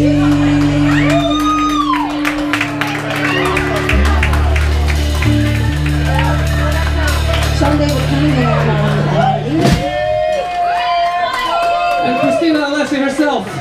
Someday we're coming here around the party. And Christina Alessi herself.